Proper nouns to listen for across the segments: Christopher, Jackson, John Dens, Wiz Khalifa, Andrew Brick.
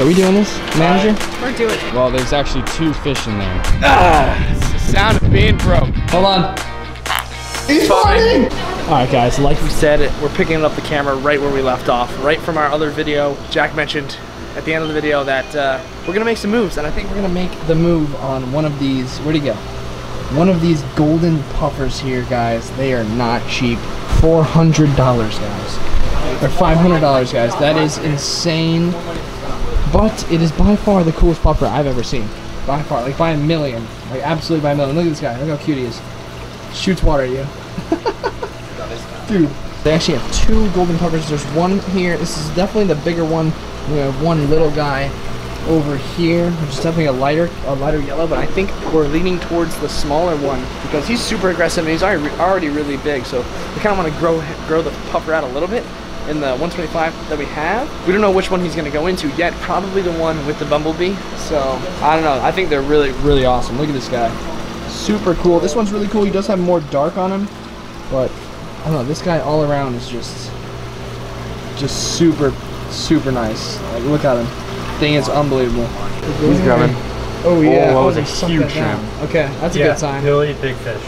Are we doing this, manager? We're doing it. Well, there's actually two fish in there. Ah! It's the sound of being broke. Hold on. He's falling! Alright guys, like we said, we're picking up the camera right where we left off. Right from our other video. Jack mentioned at the end of the video that we're gonna make some moves, and I think we're gonna make the move on one of these. Where'd he go? One of these golden puffers here, guys. They are not cheap. $400, guys. Or $500, guys. That is insane. But it is by far the coolest puffer I've ever seen. By far, like by a million. Like absolutely by a million. Look at this guy, look how cute he is. Shoots water at you. Dude, they actually have two golden puffers. There's one here, this is definitely the bigger one. We have one little guy over here, which is definitely a lighter yellow, but I think we're leaning towards the smaller one because he's super aggressive and he's already really big. So we kind of want to grow the puffer out a little bit. In the 125 that we have. We don't know which one he's gonna go into yet, probably the one with the bumblebee. So, I don't know, I think they're really, really awesome. Look at this guy, super cool. This one's really cool, he does have more dark on him, but I don't know, this guy all around is just super, super nice. Like, look at him, thing is unbelievable. He's coming. Oh yeah, oh, that was a huge shrimp. Okay, that's a good sign. He'll eat big fish.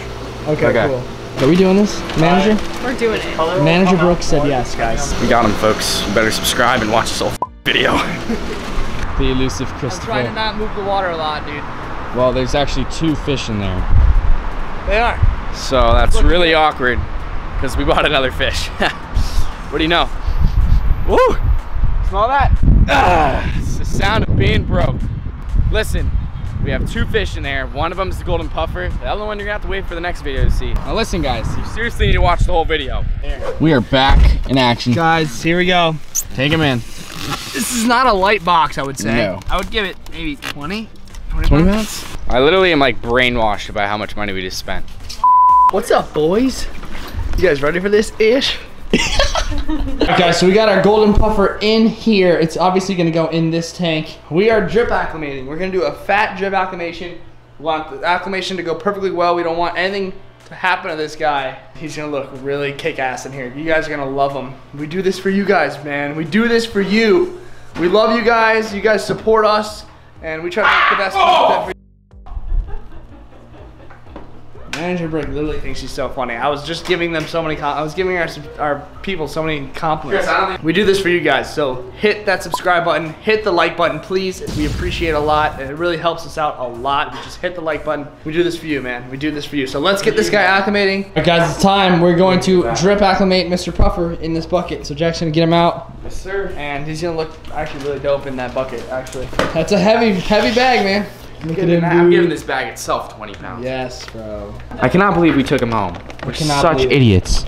Okay. Cool. Are we doing this, manager? We're doing it. Manager Brooks said yes, guys. We got him, folks. You better subscribe and watch this whole video. The elusive Christopher. I'm trying to not move the water a lot, dude. Well, there's actually two fish in there. They are. So that's really awkward because we bought another fish. What do you know? Woo! Smell that? It's the sound of being broke. Listen. We have two fish in there. One of them is the golden puffer. The other one you're gonna have to wait for the next video to see. Now listen guys, you seriously need to watch the whole video. There. We are back in action. Guys, here we go. Take him in. This is not a light box, I would say. No. I would give it maybe 20 pounds? I literally am like brainwashed by how much money we just spent. What's up, boys? You guys ready for this ish? Okay, so we got our golden puffer in here. It's obviously gonna go in this tank. We are drip acclimating. We're gonna do a fat drip acclimation. We want the acclimation to go perfectly well. We don't want anything to happen to this guy. He's gonna look really kick-ass in here. You guys are gonna love him. We do this for you guys, man. We do this for you. We love you guys. You guys support us, and we try to make the best content for you. Andrew Brick literally thinks she's so funny. I was just giving them so many compliments. I was giving our people so many compliments. We do this for you guys, so hit that subscribe button, hit the like button, please. We appreciate it a lot. It really helps us out a lot. Just hit the like button. We do this for you, man. We do this for you. So let's get this guy acclimating. All right, guys, it's time. We're going to drip acclimate Mr. Puffer in this bucket. So Jackson, get him out. Yes, sir. And he's gonna look actually really dope in that bucket, actually. That's a heavy, heavy bag, man. I'm giving this bag itself 20 pounds. Yes, bro. I cannot believe we took him home. We're such idiots.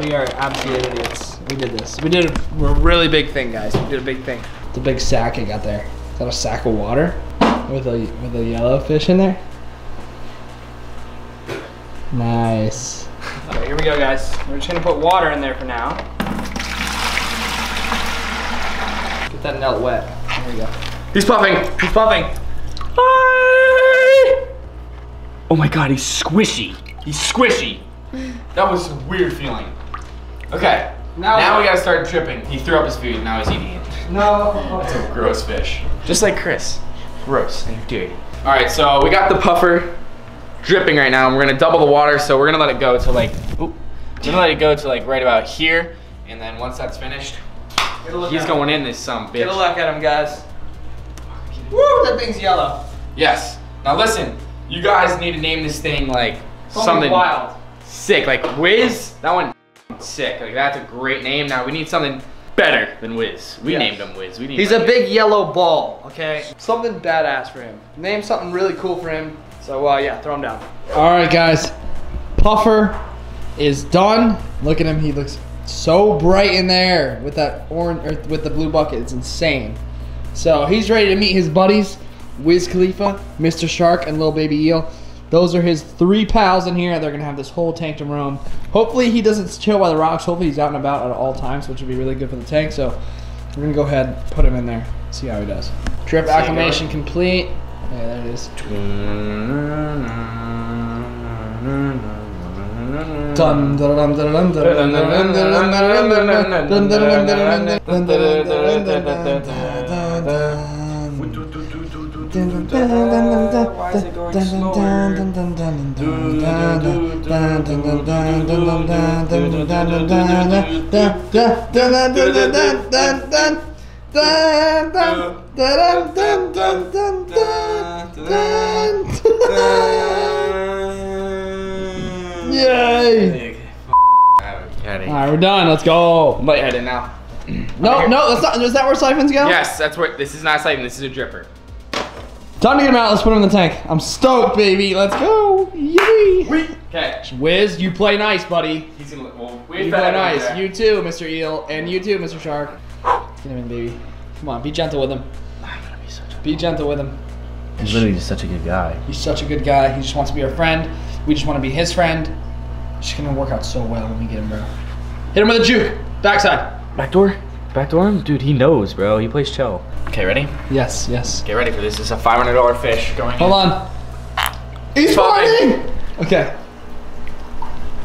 We are absolute idiots. We did this. We did a really big thing, guys. We did a big thing. The big sack I got there. Is that a sack of water with a yellow fish in there? Nice. All right, here we go, guys. We're just gonna put water in there for now. Get that nut wet. There we go. He's puffing. He's puffing. Oh my god, he's squishy. He's squishy. That was a weird feeling. Okay, now we gotta start dripping. He threw up his food, now he's eating it. No. That's a gross fish. Just like Chris. Gross and dirty. All right, so we got the puffer dripping right now, and we're gonna double the water, so we're gonna let it go to like, oop. We're gonna let it go to like right about here, and then once that's finished, he's going in this some bitch. Get a look at him, guys. Woo, that thing's yellow. Yes. Now listen, you guys need to name this thing like something wild, sick, like Wiz. That one sick. Like that's a great name. Now we need something better than Wiz. We named him Wiz. We need. He's a big yellow ball. Okay. Something badass for him. Name something really cool for him. So yeah, throw him down. All right, guys. Puffer is done. Look at him. He looks so bright in there with that orange or with the blue bucket. It's insane. So he's ready to meet his buddies, Wiz Khalifa, Mr. Shark, and Little Baby Eel. Those are his three pals in here. They're gonna have this whole tank to roam. Hopefully he doesn't chill by the rocks. Hopefully he's out and about at all times, which would be really good for the tank. So we're gonna go ahead and put him in there, see how he does. Drip acclimation complete. Yeah, there it is. Why is it going slower? Yay! Alright, we're done. Let's go. I'm lightheaded now. No, that's not. Is that where siphons go? Yes, that's where. This is not a siphon. This is a dripper. Time to get them out. Let's put them in the tank. I'm stoked, baby. Let's go. Yay. Okay. Wiz, you play nice, buddy. He's gonna look. Well, you play nice. There. You too, Mr. Eel, and you too, Mr. Shark. Get him in, baby. Come on, be gentle with him. I'm gonna be such a. Be gentle with him. He's literally just such a good guy. He's such a good guy. He just wants to be our friend. We just want to be his friend. It's gonna work out so well when we get him, bro. Hit him with a juke. Backside. Backdoor? Backdoor him? Dude, he knows, bro. He plays chill. Okay, ready? Yes, yes. Get ready for this. It's a $500 fish going Hold on. He's farting! Okay.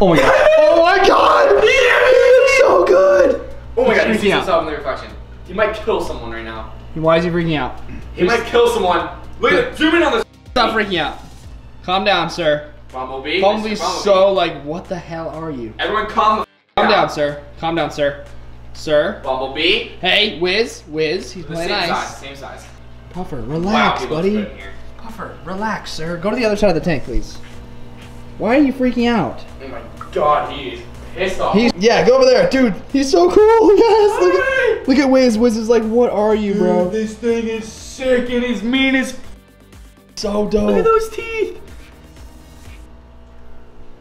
Oh my god. Oh my god! He is so good! Oh my god, he sees himself in the reflection. He might kill someone right now. Why is he freaking out? He might kill someone. Look at it. Zoom in on this. Stop freaking out. Calm down, sir. Bumblebee? Bumblebee's so like, what the hell are you? Everyone calm the down, sir. Calm down, sir. Sir. Bumblebee. Hey, Wiz. He's playing nice. Same size. Puffer, relax, buddy. Puffer, relax, sir. Go to the other side of the tank, please. Why are you freaking out? Oh my god, he is pissed off. Yeah, go over there, dude. He's so cool. Yes. Look at Wiz. Wiz is like, what are you, bro? Dude, this thing is sick and he's mean as so dope. Look at those teeth.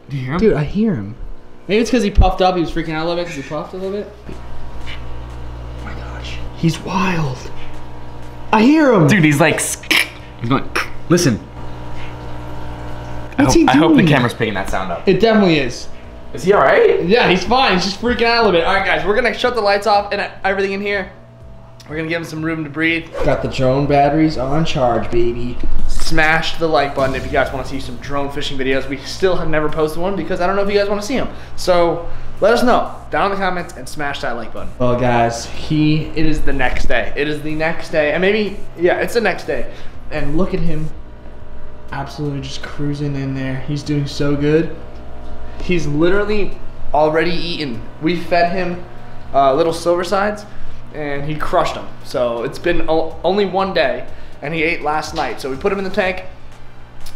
Do you hear him? Dude, I hear him. Maybe it's because he puffed up. He was freaking out a little bit because he puffed a little bit. He's wild. I hear him. Dude, he's like, he's going, listen. What's he doing? I hope the camera's picking that sound up. It definitely is. Is he all right? Yeah, he's fine. He's just freaking out a little bit. All right, guys, we're going to shut the lights off and everything in here. We're going to give him some room to breathe. Got the drone batteries on charge, baby. Smash the like button if you guys want to see some drone fishing videos. We still have never posted one because I don't know if you guys want to see them. So let us know down in the comments and smash that like button. Well, guys, it is the next day. It is the next day, and maybe, yeah, it's the next day. And look at him, absolutely just cruising in there. He's doing so good. He's literally already eaten. We fed him little silver sides, and he crushed them. So it's been only one day, and he ate last night. So we put him in the tank.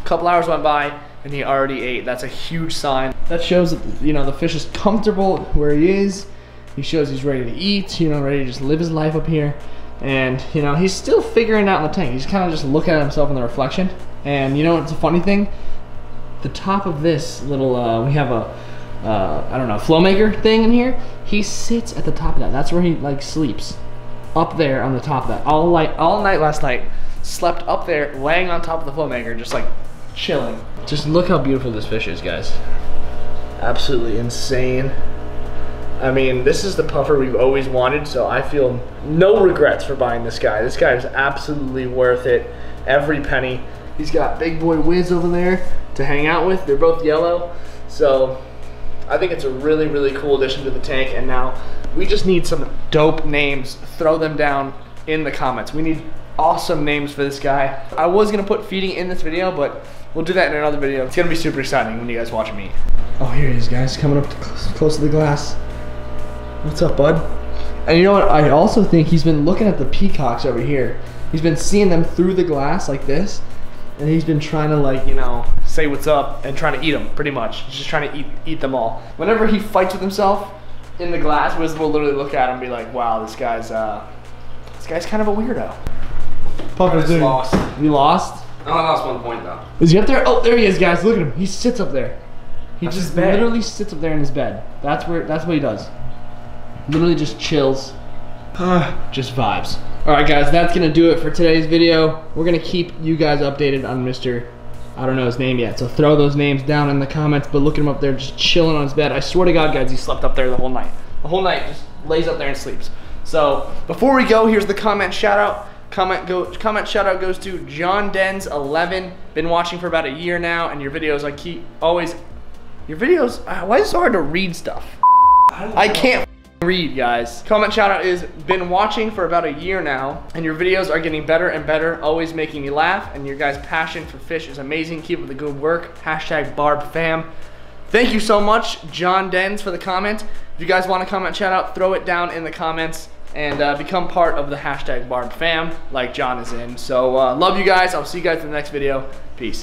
A couple hours went by, and he already ate. That's a huge sign. That shows that, you know, the fish is comfortable where he is. He shows he's ready to eat, you know, ready to just live his life up here. And, you know, he's still figuring out in the tank. He's kind of just looking at himself in the reflection. And, you know, it's a funny thing. The top of this little, we have a, I don't know, flow maker thing in here. He sits at the top of that. That's where he, like, sleeps. Up there on the top of that. All night last night, slept up there, laying on top of the flow maker, just like chilling. Just look how beautiful this fish is, guys. Absolutely insane. I mean, this is the puffer we've always wanted, so I feel no regrets for buying this guy. This guy is absolutely worth it, every penny. He's got big boy Wiz over there to hang out with. They're both yellow, so I think it's a really, really cool addition to the tank. And now we just need some dope names. Throw them down in the comments. We need awesome names for this guy. I was gonna put feeding in this video, but we'll do that in another video. It's gonna be super exciting when you guys watch me. Oh, here he is, guys, coming up close to the glass. What's up, bud? And you know what? I also think he's been looking at the peacocks over here. He's been seeing them through the glass like this, and he's been trying to, like, you know, say what's up and trying to eat them, pretty much. He's just trying to eat them all. Whenever he fights with himself in the glass, Wiz will literally look at him and be like, wow, this guy's kind of a weirdo. Puffer's lost. You lost? I only lost 1 point, though. Is he up there? Oh, there he is, guys. Look at him. He sits up there. He just literally sits up there in his bed. That's what he does. Literally just chills. Just vibes. All right, guys, that's going to do it for today's video. We're going to keep you guys updated on Mr. I don't know his name yet, so throw those names down in the comments, but look at him up there just chilling on his bed. I swear to God, guys, he slept up there the whole night. The whole night, just lays up there and sleeps. So before we go, here's the comment shout-out. Comment shout-out goes to John Dens 11. Been watching for about a year now, and your videos, your videos, why is it so hard to read stuff? I can't read, guys. Comment shout out is, been watching for about a year now, and your videos are getting better and better, always making me laugh, and your guys' passion for fish is amazing. Keep up the good work. #BarbFam. Thank you so much, John Dens, for the comment. If you guys want a comment shout out, throw it down in the comments and become part of the #BarbFam like John is in. So love you guys. I'll see you guys in the next video. Peace.